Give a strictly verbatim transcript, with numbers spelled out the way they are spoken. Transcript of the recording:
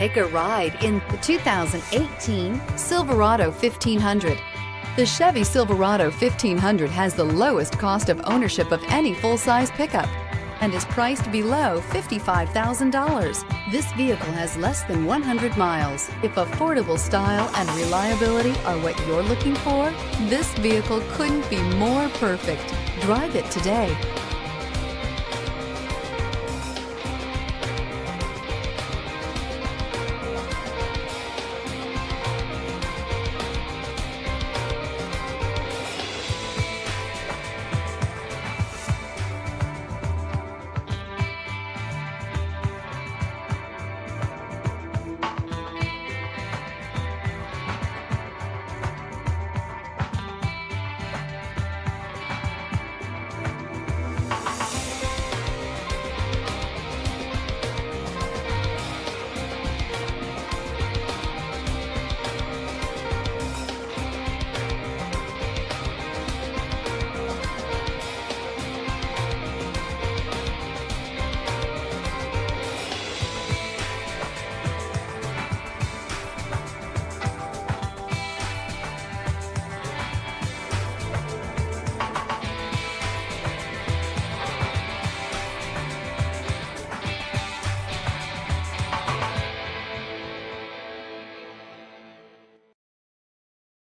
Take a ride in the two thousand eighteen Silverado fifteen hundred. The Chevy Silverado fifteen hundred has the lowest cost of ownership of any full-size pickup and is priced below fifty-five thousand dollars. This vehicle has less than one hundred miles. If affordable style and reliability are what you're looking for, this vehicle couldn't be more perfect. Drive it today.